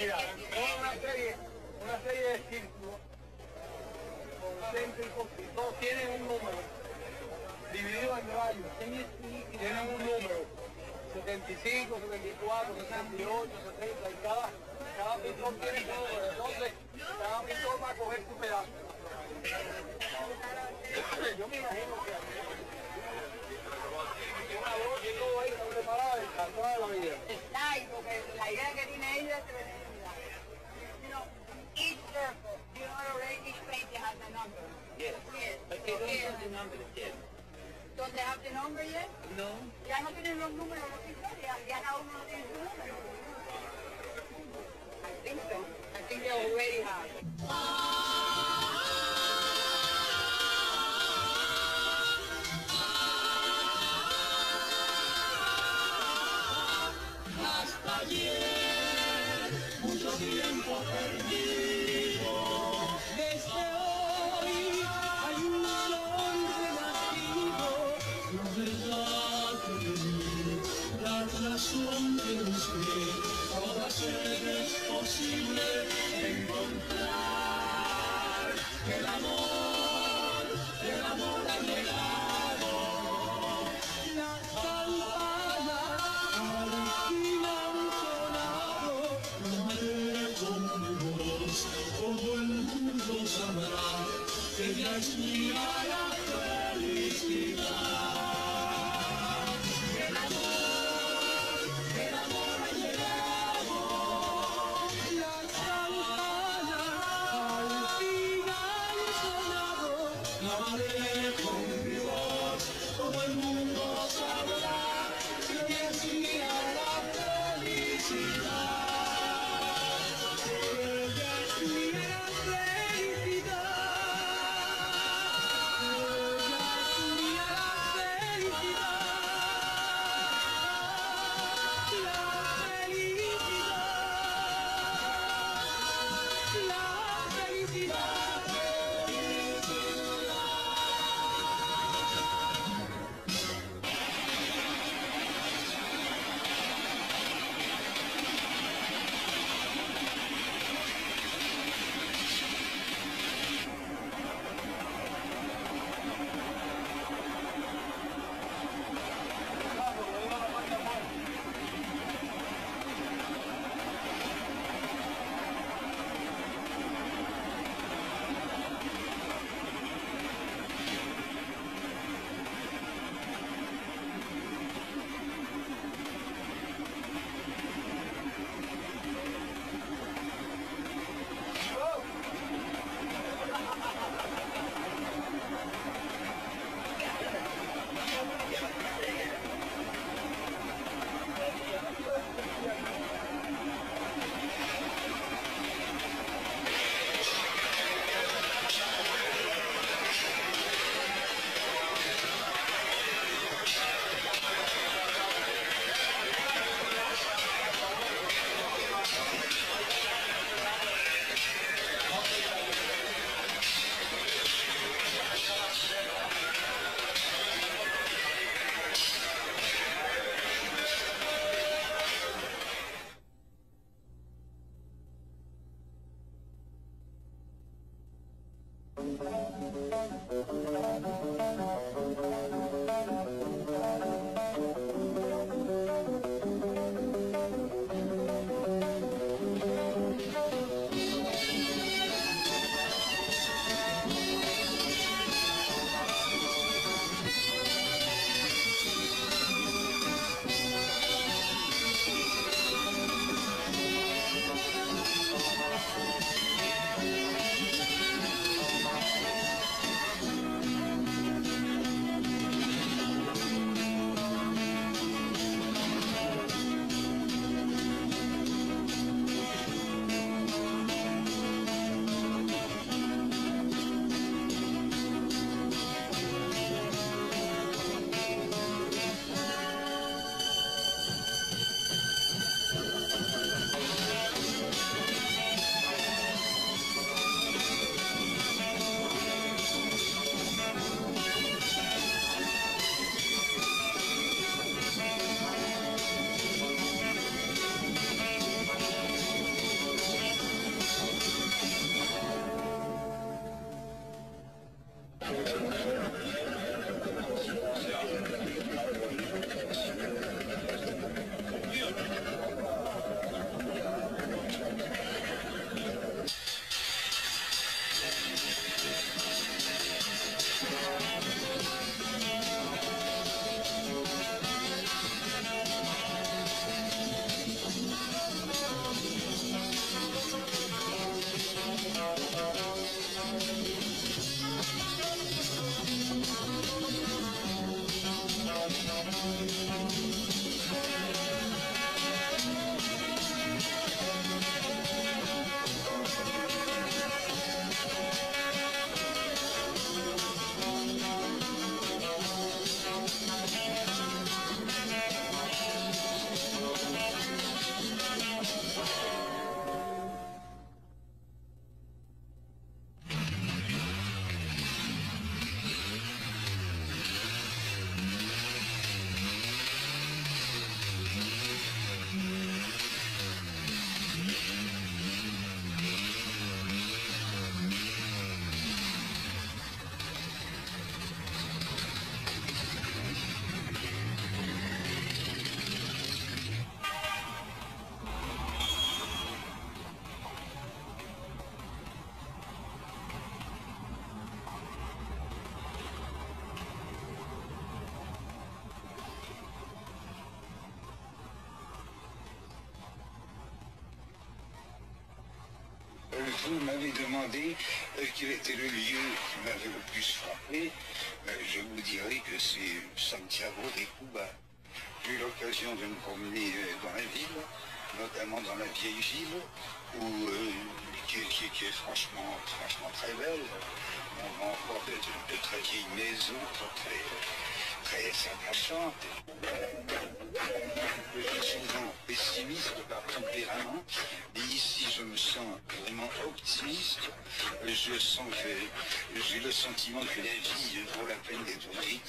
Mira, una serie de círculos concéntricos que todos tienen un número, dividido en rayos, tienen un número, 75, 74, 78, 70, y cada pintor tiene un número, entonces cada pintor va a coger su pedazo. Yo me imagino que una voz que todo ahí está preparada y está toda la vida. Porque la idea que tiene ella es tremenda. You know, each circle, you already explained you have the number. Yes. Yes. But they don't have the number yet. Don't they have the number yet? No. Ya no tienen los números de los pintores, ya cada uno no tiene su número. I think so. I think they already have it. Ayer, mucho tiempo perdido, desde hoy hay un hombre nacido, la verdad que venir, la razón que busqué, ahora será posible encontrar que el amor ha llegado, la todo el mundo sabrá que ya es mi la felicidad. El amor ha llegado. La campana al final sonará. vous m'avez demandé quel était le lieu qui m'avait le plus frappé, je vous dirais que c'est Santiago de Cuba. J'ai eu l'occasion de me promener dans la ville, notamment dans la vieille ville, où, qui est franchement très belle. On voit encore de très vieilles maisons, très attachantes. Je suis souvent pessimiste par tempérament, mais ici je me sens vraiment optimiste. Je sens que j'ai le sentiment que la vie vaut la peine d'être vécue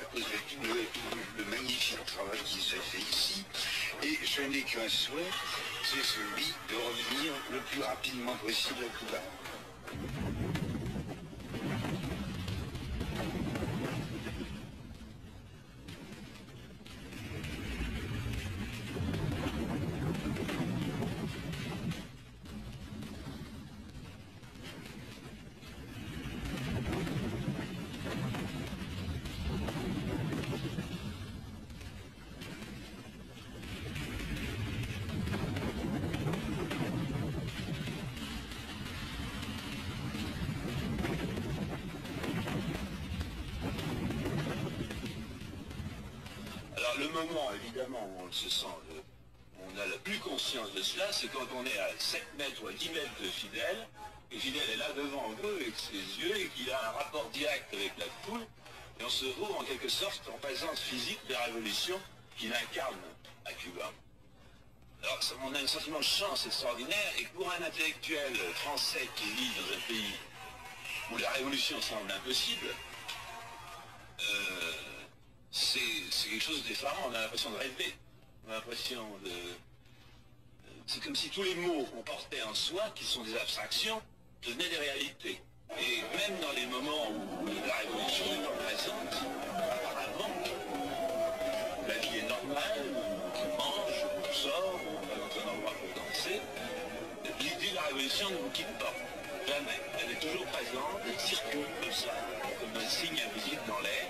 à cause de tout le magnifique travail qui se fait ici. Et je n'ai qu'un souhait, c'est celui de revenir le plus rapidement possible à Cuba. Le moment, évidemment, où on se sent, on a la plus conscience de cela, c'est quand on est à 7 mètres ou à 10 mètres de Fidel, et Fidel est là devant eux avec ses yeux, et qu'il a un rapport direct avec la foule, et on se trouve en quelque sorte en présence physique de la révolution qu'il incarne à Cuba. Alors on a un sentiment de chance extraordinaire, et pour un intellectuel français qui vit dans un pays où la révolution semble impossible, c'est quelque chose d'effarant, on a l'impression de rêver, on a l'impression de... C'est comme si tous les mots qu'on portait en soi, qui sont des abstractions, devenaient des réalités. Et même dans les moments où la révolution n'est pas présente, apparemment, la vie est normale, on mange, on sort, on va dans un endroit pour danser, l'idée de la révolution ne nous quitte pas, jamais. Elle est toujours présente, elle circule comme ça, comme un signe invisible dans l'air.